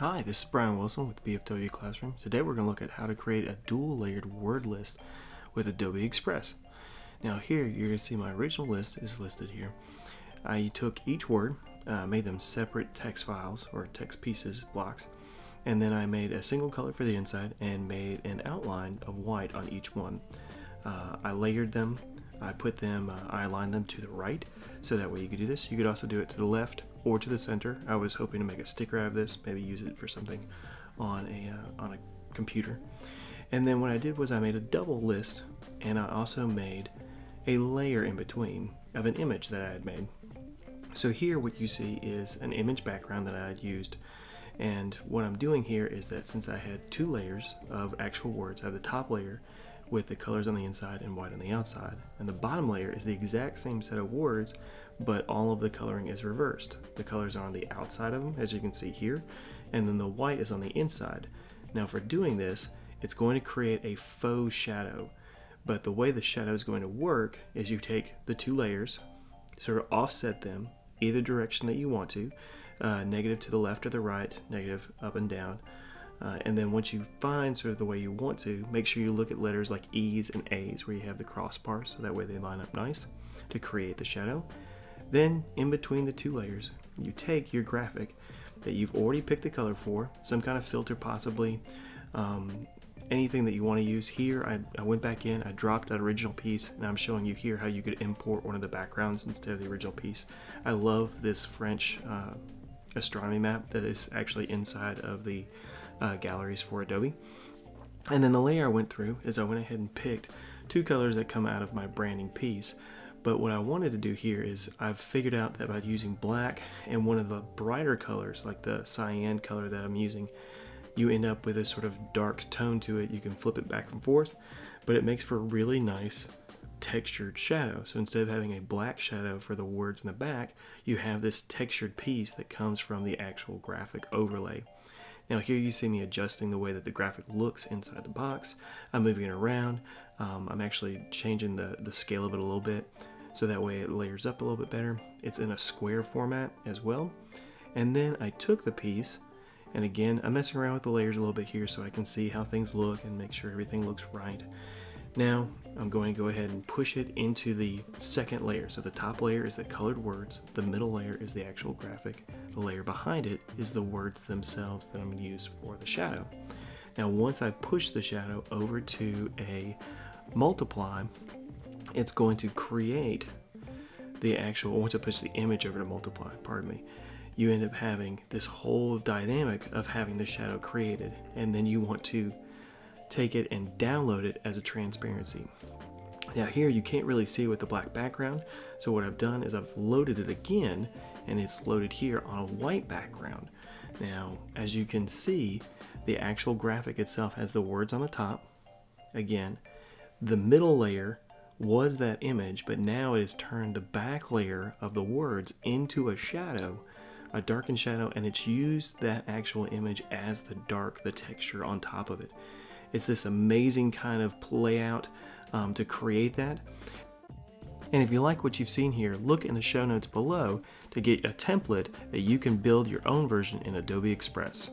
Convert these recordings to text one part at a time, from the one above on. Hi, this is Brian Wilson with BFW Classroom. Today we're going to look at how to create a dual layered word list with Adobe Express. Now here you're going to see my original list is listed here. I took each word, made them separate text files or text pieces, blocks, and then I made a single color for the inside and made an outline of white on each one. I layered them, I aligned them to the right, so that way you could do this. You could also do it to the left or to the center. I was hoping to make a sticker out of this, maybe use it for something on a computer. And then what I did was I made a double list, and I also made a layer in between of an image that I had made. So here what you see is an image background that I had used. And what I'm doing here is that since I had two layers of actual words, I have the top layer with the colors on the inside and white on the outside. And the bottom layer is the exact same set of words, but all of the coloring is reversed. The colors are on the outside of them, as you can see here, and then the white is on the inside. Now for doing this, it's going to create a faux shadow, but the way the shadow is going to work is you take the two layers, sort of offset them either direction that you want to, negative to the left or the right, negative up and down. And then once you find sort of the way you want to, make sure you look at letters like E's and A's where you have the crossbar, so that way they line up nice to create the shadow. Then in between the two layers, you take your graphic that you've already picked the color for, some kind of filter possibly, anything that you want to use. Here I went back in, I dropped that original piece, and I'm showing you here how you could import one of the backgrounds instead of the original piece. I love this French astronomy map that is actually inside of the galleries for Adobe. And then the layer I went through is I went ahead and picked two colors that come out of my branding piece. But what I wanted to do here is I've figured out that by using black and one of the brighter colors, like the cyan color that I'm using, you end up with a sort of dark tone to it. You can flip it back and forth, but it makes for a really nice textured shadow. So instead of having a black shadow for the words in the back, you have this textured piece that comes from the actual graphic overlay. Now here you see me adjusting the way that the graphic looks inside the box. I'm moving it around. I'm actually changing the scale of it a little bit, so that way it layers up a little bit better. It's in a square format as well. And then I took the piece, and again, I'm messing around with the layers a little bit here so I can see how things look and make sure everything looks right. Now I'm going to go ahead and push it into the second layer. So the top layer is the colored words, the middle layer is the actual graphic, the layer behind it is the words themselves that I'm going to use for the shadow. Now once I push the shadow over to a multiply, it's going to create the actual, once I push the image over to multiply, pardon me, you end up having this whole dynamic of having the shadow created, and then you want to take it and download it as a transparency. Now here you can't really see with the black background, so what I've done is I've loaded it again, and it's loaded here on a white background. Now as you can see, the actual graphic itself has the words on the top. Again, the middle layer was that image, but now it has turned the back layer of the words into a shadow, a darkened shadow, and it's used that actual image as the dark, the texture on top of it. It's this amazing kind of play out to create that. And if you like what you've seen here, look in the show notes below to get a template that you can build your own version in Adobe Express.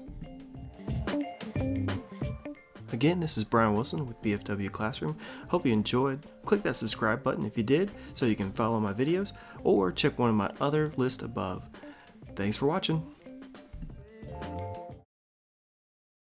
Again, this is Brian Wilson with BFW Classroom. Hope you enjoyed. Click that subscribe button if you did so you can follow my videos, or check one of my other lists above. Thanks for watching.